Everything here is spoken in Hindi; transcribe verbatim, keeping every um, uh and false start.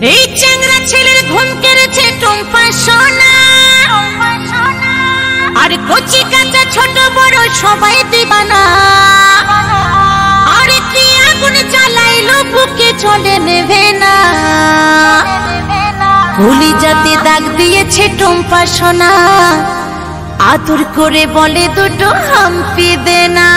कलिजाते दाग दिए टम्पा सोना आतुर करे बोले दुटो हाम्पी देना।